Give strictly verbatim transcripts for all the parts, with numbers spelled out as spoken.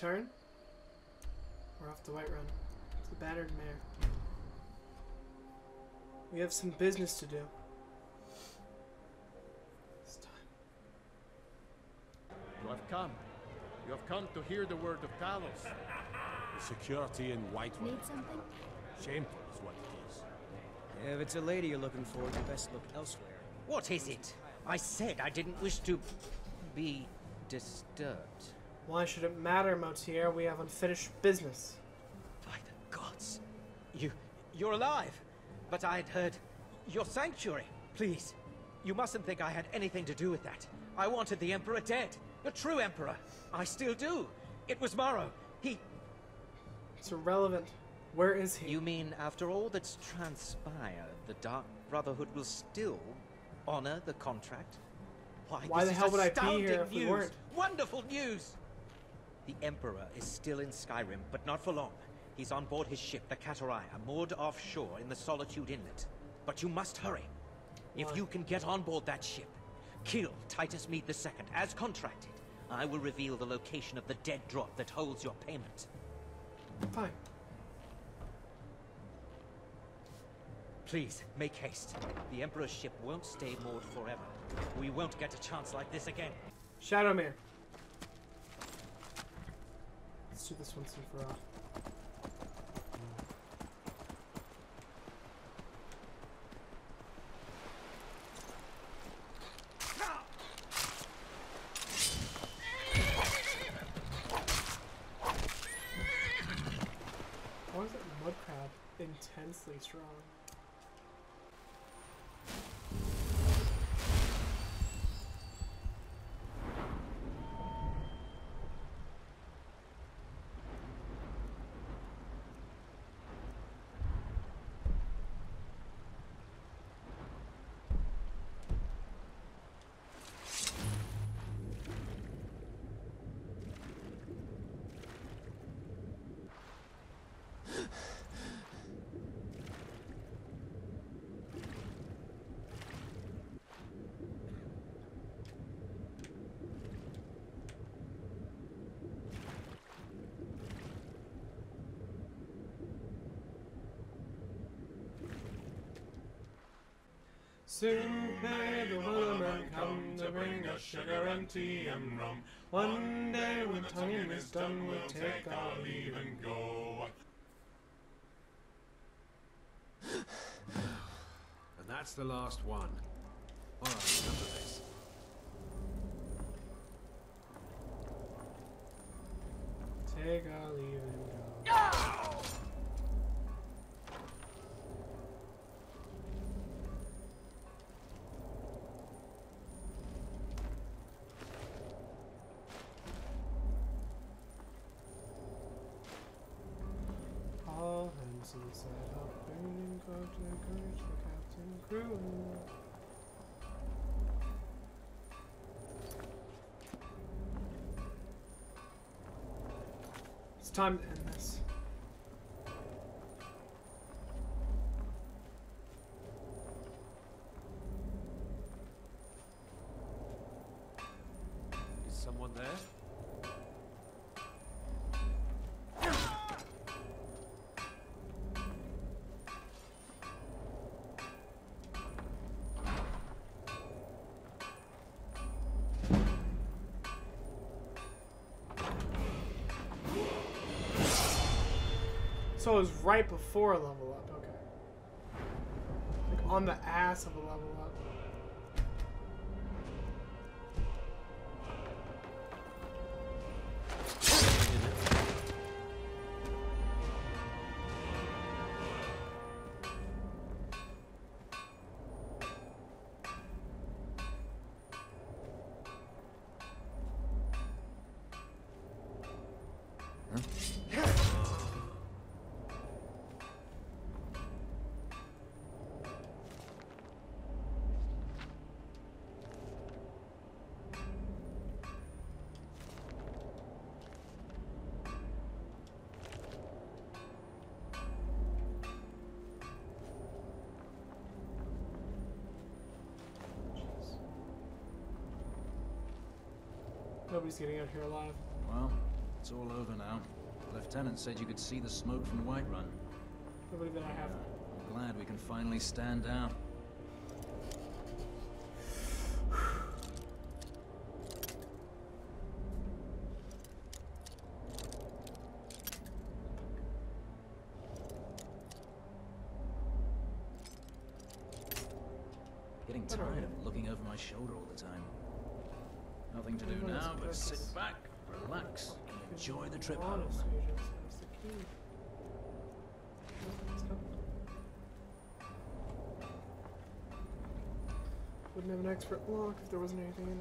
turn, we're off to Whiterun, to the Battered Mare. We have some business to do. It's time. You have come. You have come to hear the word of Talos. The security in Whiterun. Need something? Shameful is what it is. Yeah, if it's a lady you're looking for, you best look elsewhere. What is it? I said I didn't wish to be disturbed. Why should it matter, Motier? We have unfinished business. By the gods. You... you're alive. But I had heard your sanctuary. Please, you mustn't think I had anything to do with that. I wanted the Emperor dead. The true Emperor. I still do. It was Morrow. He... It's irrelevant. Where is he? You mean after all that's transpired, the Dark Brotherhood will still honor the contract? Why, Why the hell would I be here if we weren't? Wonderful news! The Emperor is still in Skyrim, but not for long. He's on board his ship, the Katariah, moored offshore in the Solitude Inlet. But you must hurry. If you can get on board that ship, kill Titus Mede the Second, as contracted. I will reveal the location of the dead drop that holds your payment. Fine. Please, make haste. The Emperor's ship won't stay moored forever. We won't get a chance like this again. Shadowmere. Let's do this once and for all. Intensely strong. Soon may the Vollenrud come to bring us sugar and tea and rum. One day when tonguing is done, we'll take our leave and go. And that's the last one. All right, remember this. Take our leave and go. It's time to end this. Is someone there? So it was right before a level up, okay. Like on the ass of a level up. Nobody's getting out here alive. Well, It's all over now. The lieutenant said you could see the smoke from Whiterun. I believe that I have. I'm glad we can finally stand down. Getting tired of looking over my shoulder all the time. Nothing to do now but sit back, relax, and enjoy the trip home. Wouldn't have an expert block if there wasn't anything in it.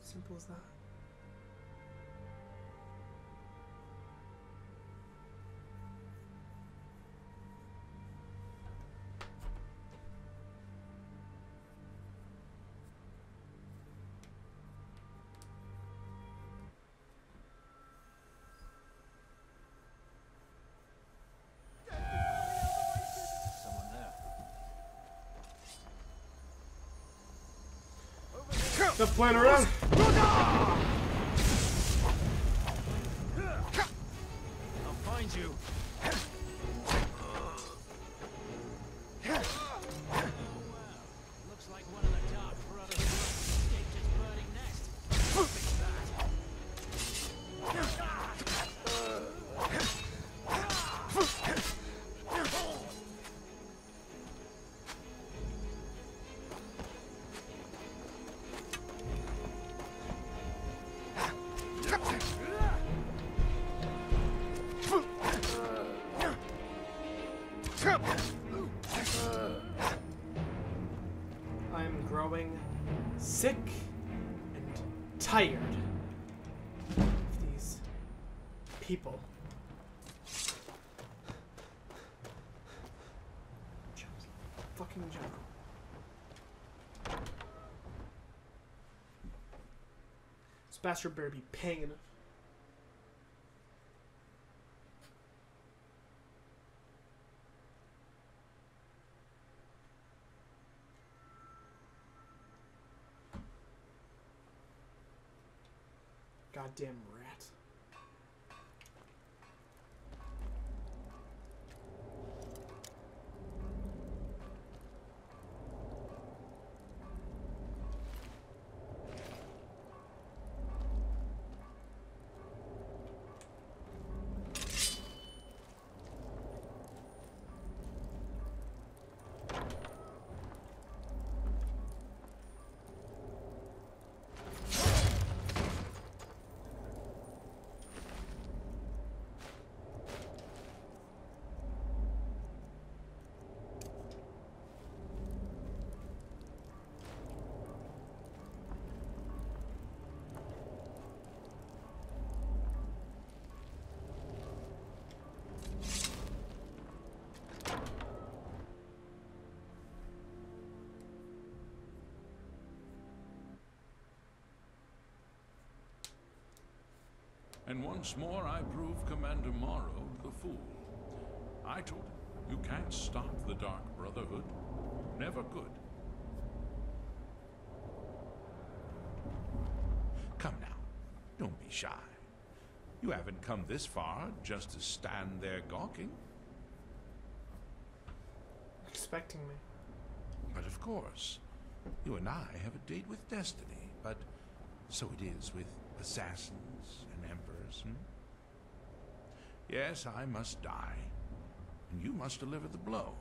Simple as that. They're playing around. I'll find you. Looks like one of the Dark Brotherhood escaped his burning nest. Sick and tired of these people. Just fucking jungle. This bastard better be paying enough. Goddamn rat. And once more I prove Commander Morrow the fool. I told him, you can't stop the Dark Brotherhood. Never could. Come now, don't be shy. You haven't come this far just to stand there gawking. Expecting me. But of course, you and I have a date with destiny, but so it is with assassins and emperors. Hmm? Yes, I must die, and you must deliver the blow.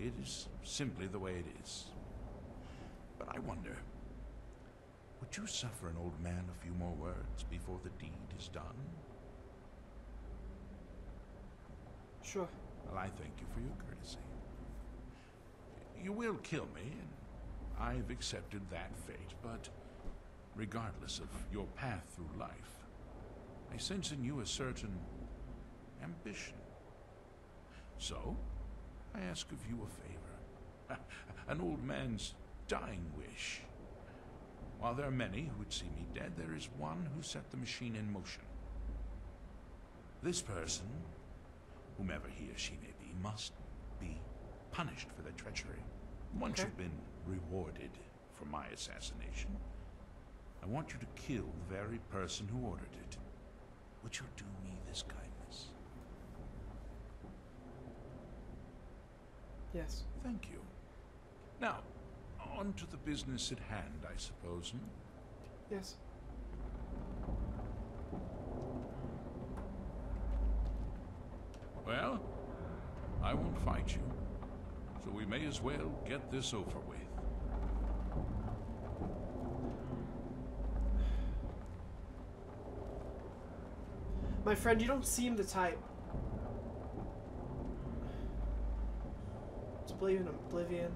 It is simply the way it is. But I wonder, would you suffer an old man a few more words before the deed is done? Sure. Well, I thank you for your courtesy. You will kill me, and I've accepted that fate, but regardless of your path through life, I sense in you a certain ambition. So, I ask of you a favor, an old man's dying wish. While there are many who would see me dead, there is one who set the machine in motion. This person, whomever he or she may be, must be punished for their treachery. Once okay. You've been rewarded for my assassination, I want you to kill the very person who ordered it. Would you do me this kindness? Yes. Thank you. Now, on to the business at hand, I suppose, hmm? Yes. Well, I won't fight you, so we may as well get this over with. My friend, you don't seem the type to believe in oblivion.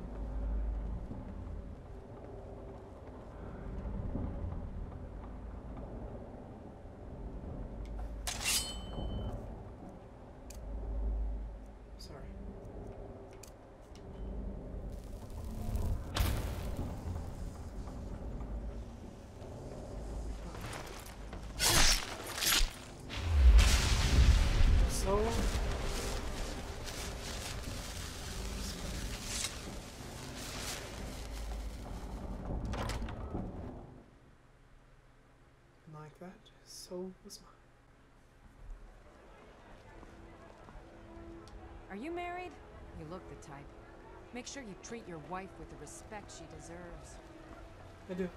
So was mine. Are you married? You look the type. Make sure you treat your wife with the respect she deserves. I do.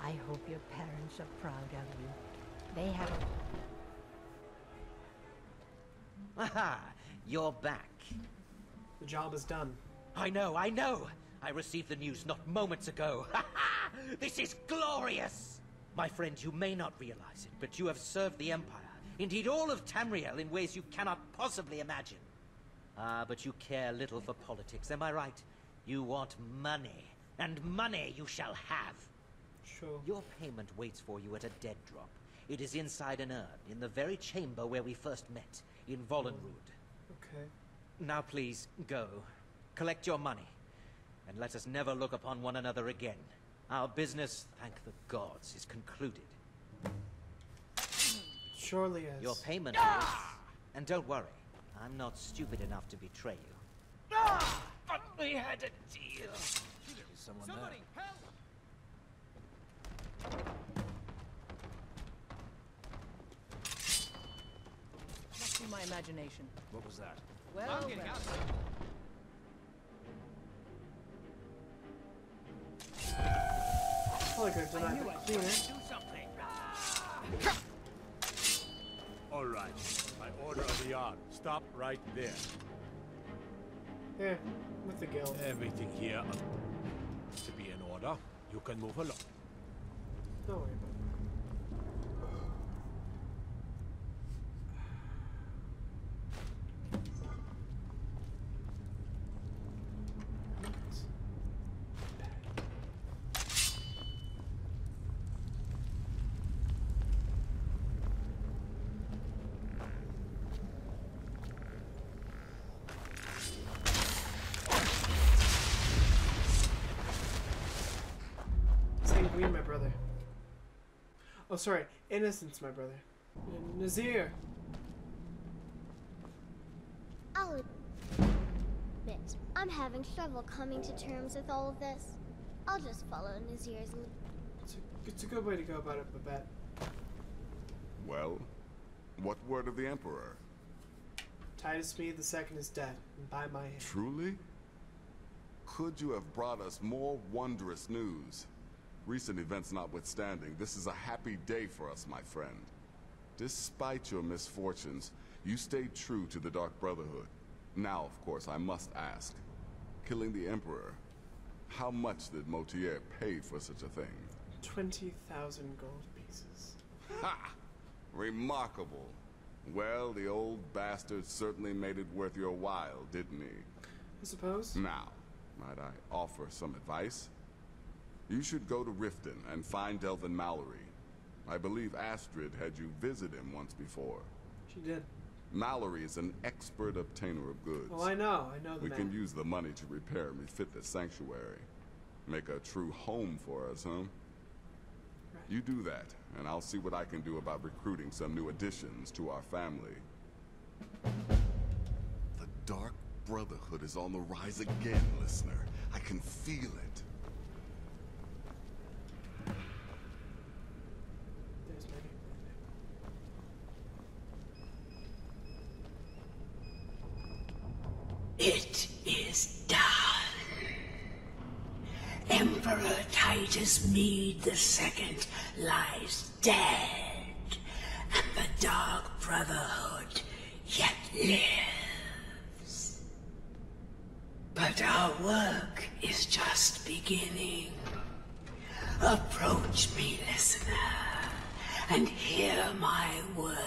I hope your parents are proud of you. They have. Aha! You're back. The job is done. I know, I know! I received the news not moments ago. Ha ha! This is glorious! My friend, you may not realize it, but you have served the Empire, indeed all of Tamriel, in ways you cannot possibly imagine. Ah, but you care little for politics, am I right? You want money, and money you shall have. Sure. Your payment waits for you at a dead drop. It is inside an urn, in the very chamber where we first met, in Vollenrud. Okay. Now please, go. Collect your money. And let us never look upon one another again. Our business, thank the gods, is concluded. Surely is. Your payment is... And don't worry, I'm not stupid enough to betray you. Ah, but we had a deal. someone Somebody there. Help! Must be my imagination. What was that? Well, I'm getting well. Out. I knew I should do something. All right. By order of the yard, stop right there. Yeah, with the girl. Everything here to be in order. You can move along. Don't worry about it. Oh, sorry. Innocence, my brother. Nazir! I'll admit, I'm having trouble coming to terms with all of this. I'll just follow Nazir's lead. It's, it's a good way to go about it, Babette. Well, what word of the Emperor? Titus Mede the Second is dead, and by my hand. Truly? Could you have brought us more wondrous news? Recent events notwithstanding, this is a happy day for us, my friend. Despite your misfortunes, you stayed true to the Dark Brotherhood. Now, of course, I must ask, killing the Emperor, how much did Motier pay for such a thing? twenty thousand gold pieces. Ha! Remarkable. Well, the old bastard certainly made it worth your while, didn't he? I suppose. Now, might I offer some advice? You should go to Riften and find Delvin Mallory. I believe Astrid had you visit him once before. She did. Mallory is an expert obtainer of goods. Well, I know. I know the We man. Can use the money to repair and refit the sanctuary. Make a true home for us, huh? Right. You do that, and I'll see what I can do about recruiting some new additions to our family. The Dark Brotherhood is on the rise again, listener. I can feel it. It is done. Emperor Titus Mede the Second lies dead, and the Dark Brotherhood yet lives. But our work is just beginning. Approach me, listener, and hear my words.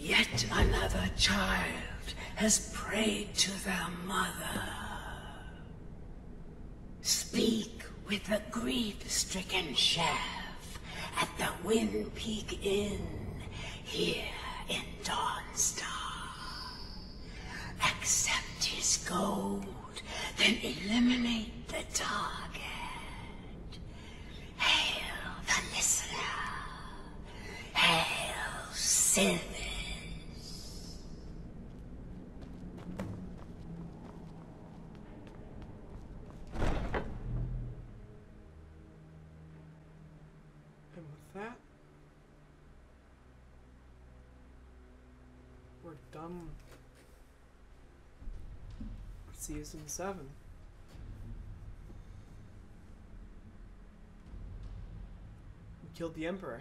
Yet another child has prayed to their mother. Speak with the grief-stricken chef at the Wind Peak Inn here in Dawnstar. Accept his gold, then eliminate the target. Hail the listener. Hail Sith. Season seven. We killed the Emperor.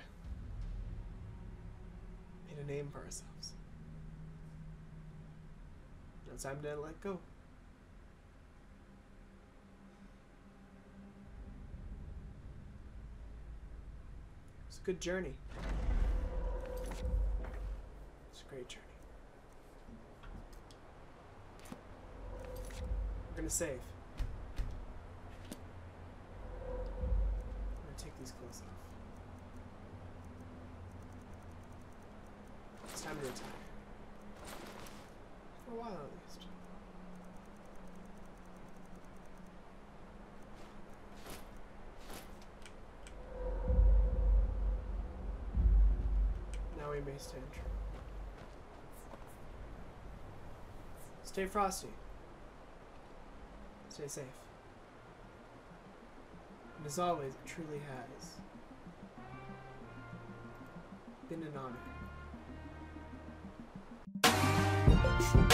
Made a name for ourselves. Now it's time to let go. It's a good journey. It's a great journey. We're gonna save. I'm gonna take these clothes off. It's time to retire. For a while at least. Now we may stand true. Stay frosty. Stay safe. And as always, it truly has been an honor.